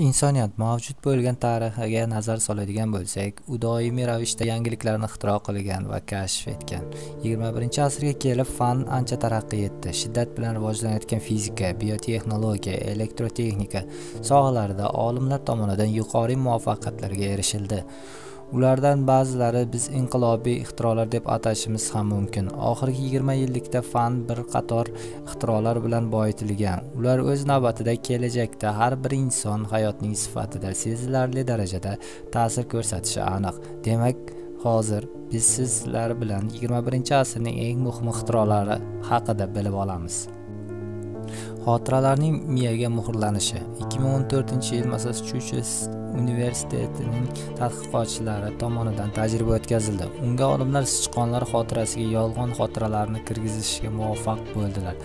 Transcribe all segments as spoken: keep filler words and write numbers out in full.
Insoniyat mavjud bo'lgan tarixiga nazar soladigan bo'lsak, u doimiy ravishda yangiliklarni ixtiro qilgan va kashf etgan. yigirma birinchi asrga kelib fan ancha taraqqiy etdi. Shiddat bilan rivojlanayotgan fizika, biotexnologiya, elektrotexnika sohalarida olimlar tomonidan yuqori muvaffaqiyatlarga erishildi. Ulardan ba'zilari biz inqilobiy ixtirolar deb atashimiz ham mumkin. Oxirgi yigirma yillikda fan bir qator ixtirolar bilan boyitilgan. Ular o'z navbatida kelajakda har bir inson hayotining sifatida sezilarli darajada ta'sir ko'rsatishi aniq. Demak, hozir biz sizlar bilan yigirma birinchi asrning eng muhim ixtirolari haqida bilib olamiz. Xotiralarning miyaga muhrlanishi. ikki ming o'n to'rtinchi yil Massachusetts universitetining tadqiqotchilari tomonidan tajriba o'tkazildi. Unga olimlar sichqonlar xotirasiga yolg'on xotiralarni kirgizishga muvaffaq bo'ldilar.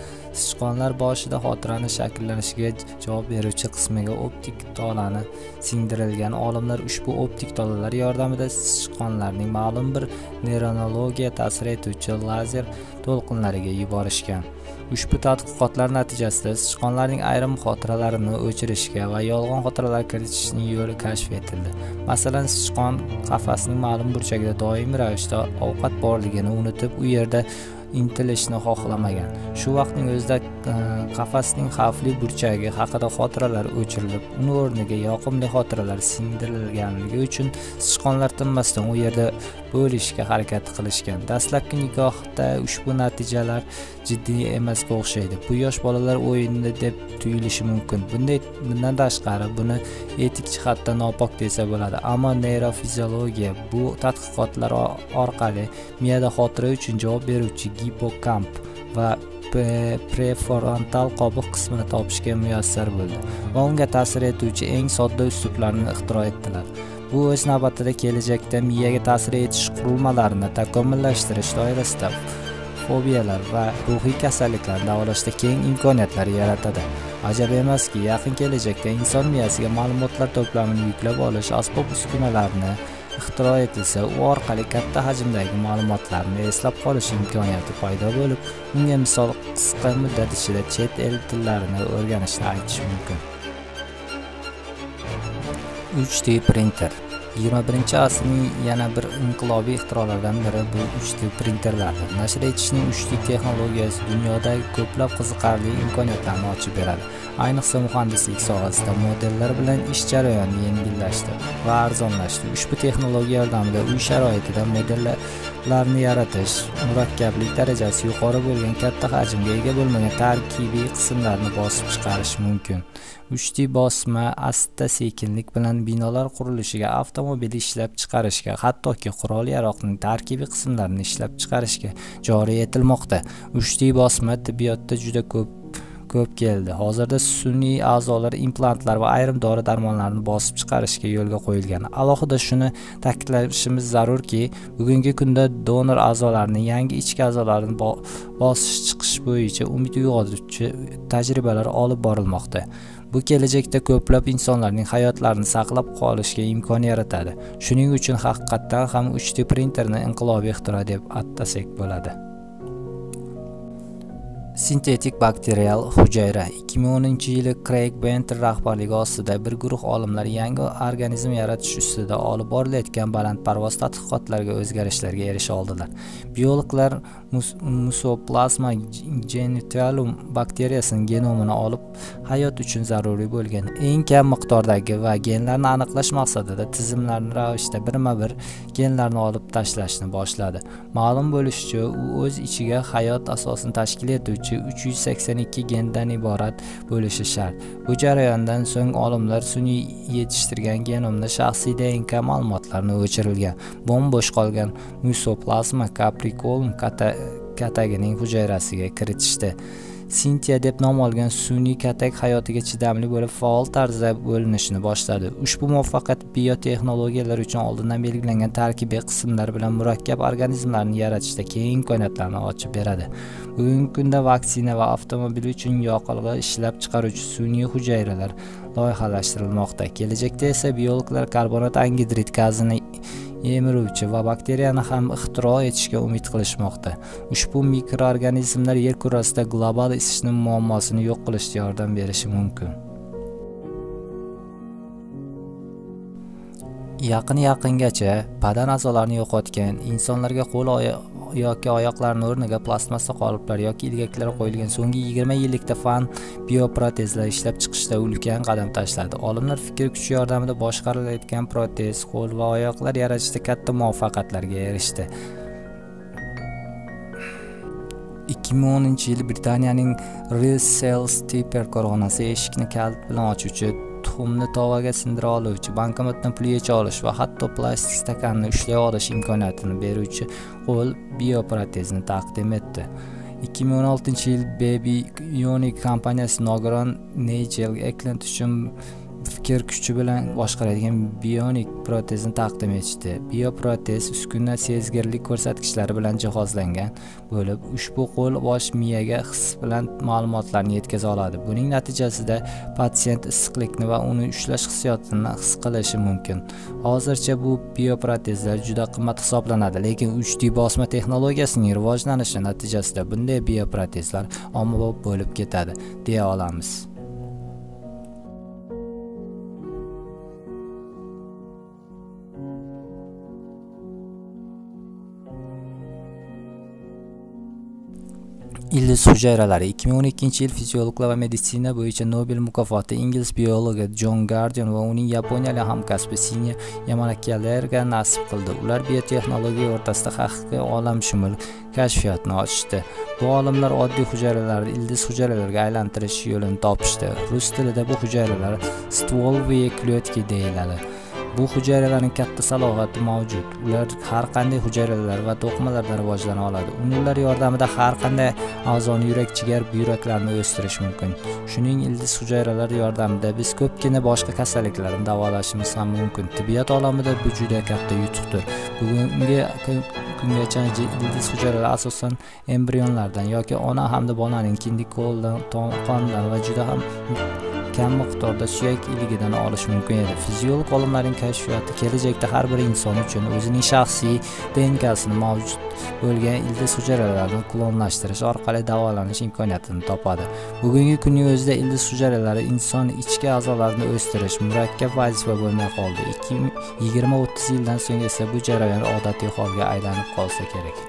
Sichqonlar boshida xotirani shakllanishiga javob beruvchi qismiga optik tolani singdirilgan. Olimlar ushbu optik tolalar yordamida sichqonlarning ma'lum bir neyronologiya ta'sir etuvchi lazer to'lqinlariga yuborishgan. Ushbu tadqiqotlar natijasida sichqonlarning ayrim xotiralarini o'chirishga va yolg'on xotiralar kiritishning yo'li kashf etildi. Masalan, sichqon qafasining ma'lum burchagida doimiy ravishda ovqat borligini unutib, u yerda intilishni xohlamagan. Shu vaqtning o'zida qafasning xavfli burchagi haqida xotiralar o'chirilib, uning o'rniga yoqimli xotiralar singdirilganligi uchun sichqonlar tinmasdan u yerda bo'lishga harakat qilishgan. Dastlabki nigohda ushbu natijalar jiddiy emasga o'xshaydi. Bu yosh bolalar o'yini deb tuyulishi mumkin. Bunday bundan tashqari buni etik jihatdan nopok desa bo'ladi, ammo neyrofiziologiya bu tadqiqotlar orqali miyada xotira uchun javob beruvchi gipokamp va prefrontal qobiq qismini topishga muyassar bo'ldi va unga ta'sir etuvchi eng sodda uslublarni ixtiro etdilar. Bu o'z navbatida kelajakda miyaga ta'sir etish qurilmalarini takomillashtirish doirasida fobiyalar va ruhiy kasalliklarni davolashda keng imkoniyatlar yaratadi. Ajab emaski, yaqin kelajakda inson miyasiga ma'lumotlar to'plamini yuklab olish asbob-uskunalarini ixtiro etilsa, u orqali katta hajmdagi ma'lumotlarni eslab qolish imkoniyati paydo bo'lib, unga misol qisqa muddat ichida chet el tillarini o'rganishni aytish mumkin. uch D printer. yigirma birinchi asrning yana bir inqilobiy ixtirolaridan biri bu uch D printerlardir. Nashr etishning uch D texnologiyasi dunyodagi ko'plab qiziqarli imkoniyatlarni ochib beradi. Ayniqsa muhandislik sohasida modellar bilan ish jarayoni yengillashdi va arzonlashdi. Ushbu texnologiya yordamida uy sharoitida modellarni yaratish, murakkablik darajasi yuqori bo'lgan katta hajmga ega bo'lmagan tarkibiy qismlarni bosib chiqarish mumkin. uch D bosma asta-sekinlik bilan binolar qurilishiga, avtomobil ishlab chiqarishga, hattoki qurol-yaroqning tarkibiy qismlarini ishlab chiqarishga joriy etilmoqda. uch D bosma tibbiyotda juda ko'p ko'p keldi. Hozirda sun'iy a'zolar, implantlar va ayrim dori-darmonlarni bosib chiqarishga yo'lga qo'yilgan. Alohida shuni ta'kidlashimiz zarurki, bugungi kunda donor a'zolarni yangi ichki a'zolarni bosish chiqish bo'yicha umid uyg'otuvchi tajribalar olib borilmoqda. Bu kelajakda ko'plab insonlarning hayotlarini saqlab qolishga imkon yaratadi. Shuning uchun haqiqatan ham uch D printerni inqilobiy ixtiro deb atasak bo'ladi. Sintetik bakterial hujayra. ikki ming o'ninchi yili Craig Venter rahbarligi ostida bir guruh olimlar yangi organizm yaratish ustida olib borilayotgan balandparvoz tadqiqotlarga o'zgarishlarga erisha oldilar. Biologlar Mycoplasma genitalum bakteriyasining genomini olib, hayot uchun zaruriy bo'lgan eng kam miqdordagi va genlarni aniqlash maqsadida tizimlarni ravishda birma-bir genlarni olib tashlashni boshladi. Ma'lum bo'lishicha, u o'z ichiga hayot asosini tashkil etuvchi uch yuz sakson ikki gendan iborat bo'lishi shart. Bu jarayondan so'ng olimlar sun'iy yetishtirgan genomni shaxsiy D N K ma'lumotlarini o'chirilgan, bo'mbo'sh qolgan Mycoplasma capricolum katagining hujayrasiga kiritishdi. Sintiya deb nom olgan sun'iy katak hayotiga chidamli bo'lib, faol tarzda bo'linishni boshladi. Ushbu muvaffaqiyat biotexnologiyalar uchun oldindan belgilangan tarkibiy qismlar bilan murakkab organizmlarni yaratishda keng imkoniyatlarni ochib beradi. Bugungi kunda vaksina va avtomobil uchun yoqilg'i ishlab chiqaruvchi sun'iy hujayralar loyihalashtirilmoqda. Kelajakda esa biologlar karbonat angidrid gazini yemiruvchi va bakteriyani ham ixtiro etishga umid qilishmoqda. Ushbu mikroorganizmlar yer kurasida global isishning muammosini yo'q qilishga yordam berishi mumkin. yaqin-yaqingacha badan a'zolarini yo'qotgan, insonlarga qo'l yoki oyoqlarni o'rniga plastmassa qoliplar yoki ilgaklar qo'yilgan so'nggi yigirma yillikda fan bioprotezlar ishlab chiqishda ulkan qadam tashladi. Olimlar fikr kuchi yordamida boshqarilayotgan protez, qo'l va oyoqlar yaratishda katta muvaffaqiyatlarga erishdi. ikki ming o'ninchi yil Britaniyaning Russell-Stepper korxonasi eshikni kalit bilan ochuvchi, tuxumni tovaga sindira oluvchi, bankomatdan pul yecha olish va hatto plastik stakanni ushlay olish imkoniyatini beruvchi qo'l bioprotezni taqdim etdi. ikki ming o'n oltinchi yil Baby Unique kompaniyasi nogiron Nigel Eklund uchun fikr kuchi bilan boshqaradigan bionik protezni taqdim etishdi. Bioprotez uskuna sezgirlik ko'rsatkichlari bilan jihozlangan bo'lib, ushbu qo'l bosh miyaga his bilan ma'lumotlarni yetkaza oladi. Buning natijasida patsient issiqlikni va uni ushlash hissiyotini his qilishi mumkin. Hozircha bu bioprotezlar juda qimmat hisoblanadi, lekin uch D bosma texnologiyasining rivojlanishi natijasida bunday bioprotezlar ommabop bo'lib ketadi deya olamiz. Ildiz hujayralari. ikki ming o'n ikkinchi yil fiziologlar va meditsina bo'yicha Nobel mukofoti ingliz biologi John Guardian va uning yaponiyalik hamkasbi Sine Yamanakilarga nasib qildi. Ular biotexnologiya o'rtasida haqiqiy olamshumul kashfiyotni ochdi. Bu olimlar oddiy hujayralarni ildiz hujayralariga aylantirish yo'lini topishdi. Rus tilida bu hujayralar стволовые клетки deyiladi. Bu hujayralarning katta salohiyati mavjud. Ular har qanday hujayralar va to'qimalardan rivojlana oladi. Ular yordamida har qanday a'zoni yurak, jigar, buyraklarni o'stirish mumkin. Shuning ildiz hujayralari yordamida biz ko'pgina boshqa kasalliklarni davolashimiz ham mumkin. Tibbiyot olamida bu juda katta yutuqdir. Bugungi kungacha ildiz hujayralari asosan embrionlardan yoki ona hamda bolaning kindik qo'ldan, qondan va juda ham kam miqdorda suyak iligidan olish mumkin edi. Fiziolog olimlarning kashfiyoti kelajakda har bir inson uchun o'zining shaxsiy D N K'sini mavjud bo'lgan ildiz hujayralarini klonlashtirish orqali davolanish imkoniyatini topadi. Bugungi kunning o'zida ildiz hujayralari inson ichki a'zolarini o'stirish murakkab vazifa bo'lmay qoldi. yigirma o'ttiz yildan so'ng esa bu jarayon odatiy holga aylanib qolsa kerak.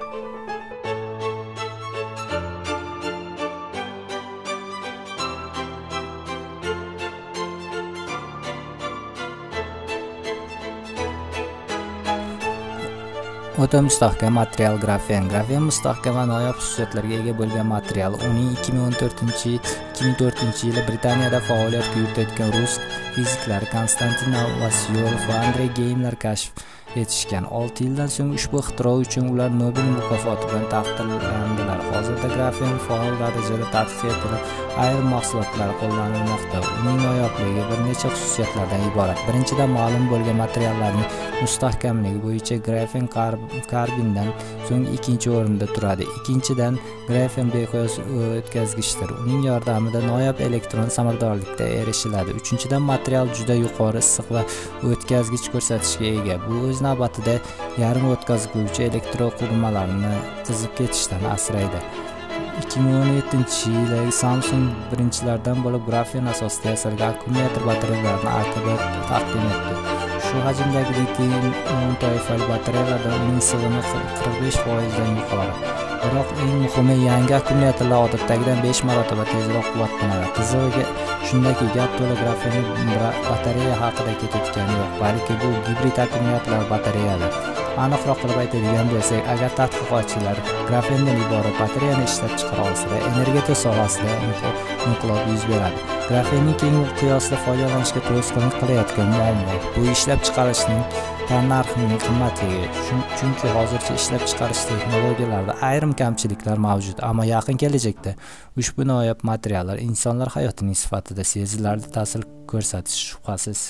O'ta mustahkam material grafen. Grafen mustahkam va noyob xususiyatlarga ega bo'lgan material. Uning ikki ming o'n to'rtinchi ikki ming to'rtinchi yili Britaniyada faoliyat yuritayotgan rus fiziklari Konstantin Avaljyev va Andrey Geimler kashf etishgan. olti yildan so'ng ushbu ixtiro uchun ular Nobel mukofoti bilan taqdirlandilar. Hozirda grafen faol darajada tadqiq etilib, ayrim mahsulotlar qo'llanilmoqda. Uning noyobligi bir necha xususiyatlardan iborat. Birinchidan, ma'lum bo'lgan materiallarning mustahkamligi bo'yicha grafen karbindan so'ng ikkinchi o'rinda turadi. Ikkinchidan, grafen beqiyos o'tkazgichdir. Uning yordamida noyob elektron samaradorlikka erishiladi. Uchinchidan, material juda yuqori issiq va o'tkazgich ko'rsatishga ega. Bu o'z navbatida yarim o'tkazguvchi elektroqurilmalarni qizib ketishdan asraydi. ikki ming o'n yettinchi yildagi Samsung birinchilardan bo'lib grafen asosida yasalgan akkumulyator batareyalarni aktivlab taqdim etdi. Shu hajmdagi litiy-ion toifali batareyalardan uning sig'imi qirq besh foiz dan yuqori. Biroq eng muhimi, yangi akkumulyatorlar odatdagidan besh marotaba tezroq quvvatlanadi. Qizig'i shundaki, gap to'la grafenli batareya haqida ketayotgani yo'q, balki bu gibrid akkumulyatorlar batareyalar. Aniqroq qilib aytadigan bo'lsak, agar tadqiqotchilar grafendan iborat batareyani ishlab chiqara olsa, energetika sohasida inqilob yuz beradi. Grafenning keng miqyosda foydalanishga to'sqinlik qilayotgan muammo bu ishlab chiqarishning tannarxining qimmatligi. Chunki hozircha ishlab chiqarish texnologiyalarida ayrim kamchiliklar mavjud, ammo yaqin kelajakda ushbu noyob materiallar insonlar hayotining sifatida sezilarli ta'sir ko'rsatishi shubhasiz.